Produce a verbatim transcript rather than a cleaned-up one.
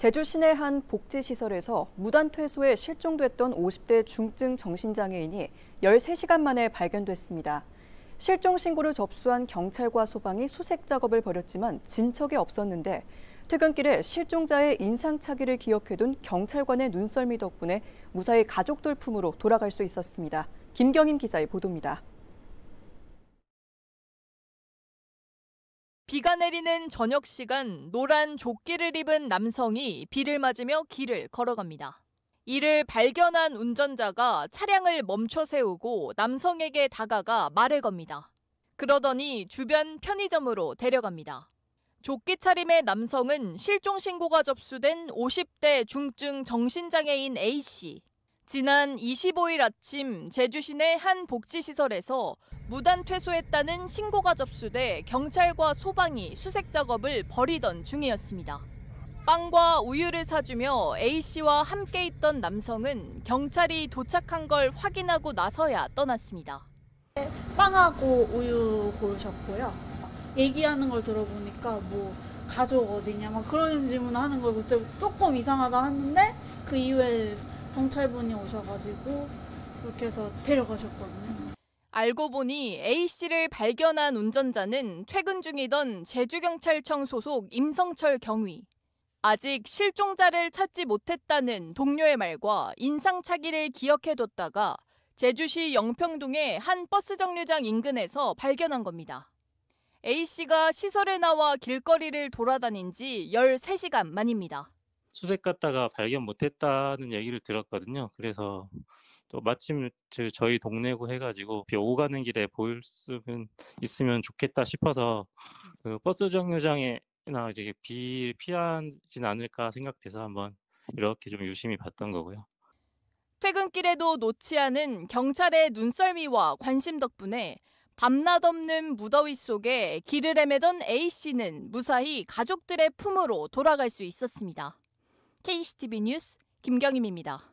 제주 시내 한 복지시설에서 무단퇴소에 실종됐던 오십 대 중증 정신장애인이 열세 시간 만에 발견됐습니다. 실종신고를 접수한 경찰과 소방이 수색작업을 벌였지만 진척이 없었는데 퇴근길에 실종자의 인상착의를 기억해둔 경찰관의 눈썰미 덕분에 무사히 가족 돌품으로 돌아갈 수 있었습니다. 김경임 기자의 보도입니다. 비가 내리는 저녁 시간, 노란 조끼를 입은 남성이 비를 맞으며 길을 걸어갑니다. 이를 발견한 운전자가 차량을 멈춰 세우고 남성에게 다가가 말을 겁니다. 그러더니 주변 편의점으로 데려갑니다. 조끼 차림의 남성은 실종 신고가 접수된 오십 대 중증 정신장애인 A씨. 지난 이십오일 아침 제주 시내 한 복지시설에서 무단 퇴소했다는 신고가 접수돼 경찰과 소방이 수색 작업을 벌이던 중이었습니다. 빵과 우유를 사주며 A씨와 함께 있던 남성은 경찰이 도착한 걸 확인하고 나서야 떠났습니다. 빵하고 우유 고르셨고요. 얘기하는 걸 들어보니까 뭐 가족 어디냐 막 그런 질문하는 걸 그때 조금 이상하다 했는데 그 이후에 경찰분이 오셔가지고 그렇게 해서 데려가셨거든요. 알고 보니 A씨를 발견한 운전자는 퇴근 중이던 제주경찰청 소속 임성철 경위. 아직 실종자를 찾지 못했다는 동료의 말과 인상착의를 기억해뒀다가 제주시 영평동의 한 버스 정류장 인근에서 발견한 겁니다. A씨가 시설에 나와 길거리를 돌아다닌 지 열세 시간 만입니다. 수색 갔다가 발견 못했다는 얘기를 들었거든요. 그래서 또 마침 저희 동네고 해가지고 오고 가는 길에 보일 수 있으면 좋겠다 싶어서 그 버스 정류장에나 이제 비 피하진 않을까 생각돼서 한번 이렇게 좀 유심히 봤던 거고요. 퇴근길에도 놓지 않은 경찰의 눈썰미와 관심 덕분에 밤낮 없는 무더위 속에 길을 헤매던 A씨는 무사히 가족들의 품으로 돌아갈 수 있었습니다. 케이씨티비 뉴스 김경임입니다.